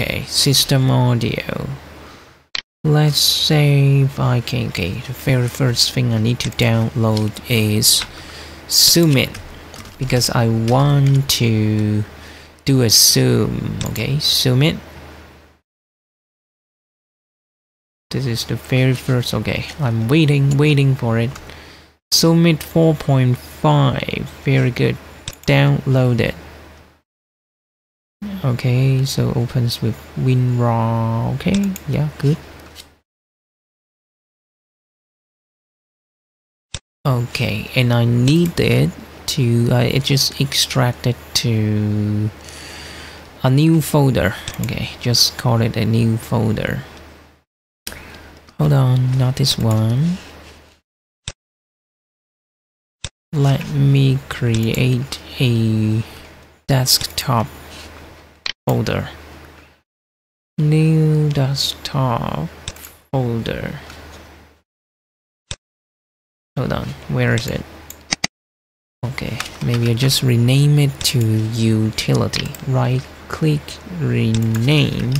Okay, system audio. Let's say if I can get the very first thing I need to download is ZoomIt, because I want to do a zoom. Okay, ZoomIt. This is the very first. Okay, I'm waiting for it. ZoomIt 4.5. Very good. Download it. Okay, so opens with WinRAR. Okay, yeah, good. Okay, and I need it to just extract it to a new folder. Okay, just call it a new folder. Hold on, not this one. Let me create a desktop folder. New desktop folder. Hold on, where is it? Okay, maybe I just rename it to utility. Right click, rename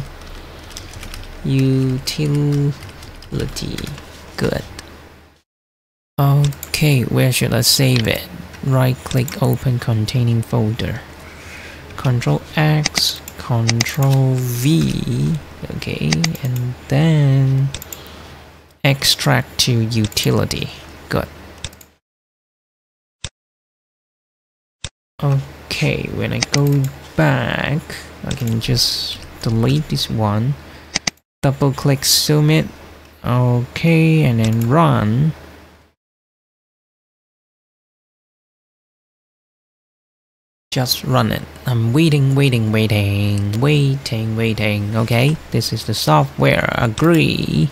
utility. Good. Okay, where should I save it? Right click, open containing folder. Control X, Control V. Okay, and then extract to utility. Good. Okay, when I go back, I can just delete this one. Double click ZoomIt. Okay, and then run. Just run it. I'm waiting. Okay, this is the software. Agree.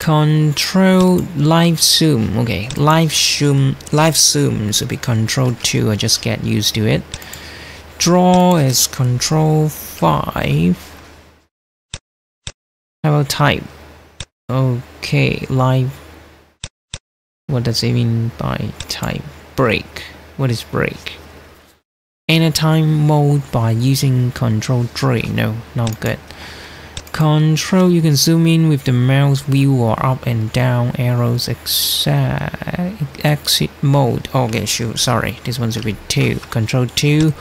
Control live zoom. Okay, live zoom should be Control 2. I just get used to it. Draw is Control 5. I will type. Okay, live. What does it mean by type? Break. What is break? Anytime mode by using Control 3. No, not good. Control, you can zoom in with the mouse wheel or up and down arrows. Exit mode. Okay, shoot, sorry, this one should be Control 2.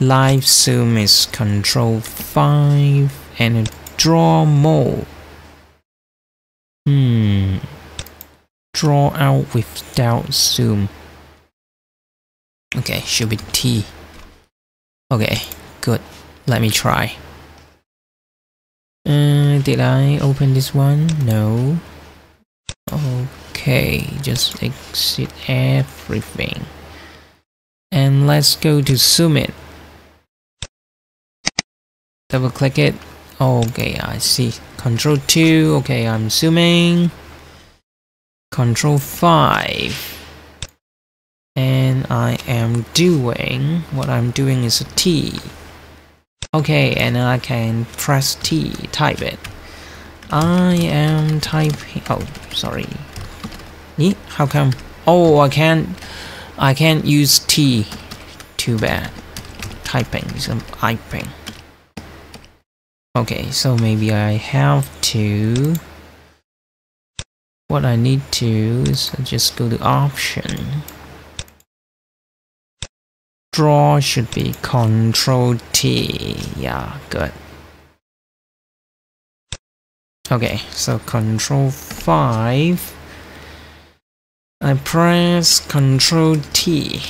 Live zoom is Control 5, and draw mode. Draw out without zoom. Okay, should be T. Okay, good. Let me try. Did I open this one? No. Okay, just exit everything. And let's go to ZoomIt. Double click it. Okay, I see. Control 2. Okay, I'm zooming. Control 5. And I am doing, what I'm doing is a T. Okay, and I can press T, type it. I am typing, oh, sorry. How come? Oh, I can't use T. Too bad. Typing, some typing. Okay, so maybe I have to, what I need to is just go to option. Draw should be Control T. Yeah, good. Okay, so Control 5. I press Control T.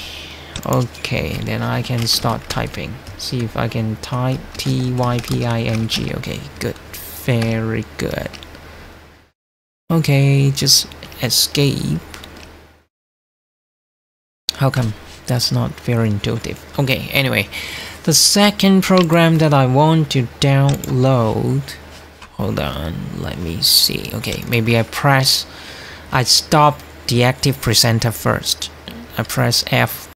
Okay, then I can start typing. See if I can type typing. Okay, good, very good. Okay, just escape. How come? That's not very intuitive. Okay, anyway, the second program that I want to download, hold on, let me see. Okay, maybe I stop the active presenter first. I press F